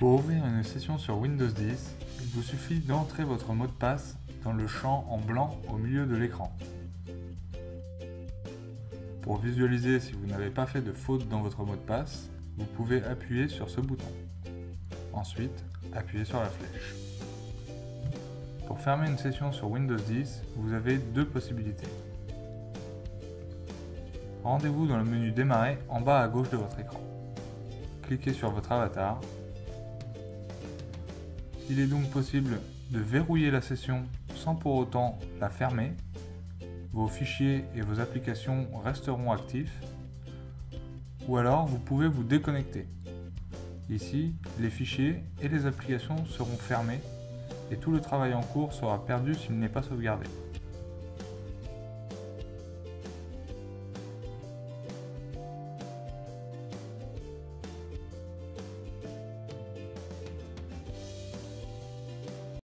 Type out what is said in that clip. Pour ouvrir une session sur Windows 10, il vous suffit d'entrer votre mot de passe dans le champ en blanc au milieu de l'écran. Pour visualiser si vous n'avez pas fait de faute dans votre mot de passe, vous pouvez appuyer sur ce bouton. Ensuite, appuyez sur la flèche. Pour fermer une session sur Windows 10, vous avez deux possibilités. Rendez-vous dans le menu Démarrer en bas à gauche de votre écran. Cliquez sur votre avatar. Il est donc possible de verrouiller la session sans pour autant la fermer. Vos fichiers et vos applications resteront actifs. Ou alors vous pouvez vous déconnecter. Ici, les fichiers et les applications seront fermés et tout le travail en cours sera perdu s'il n'est pas sauvegardé.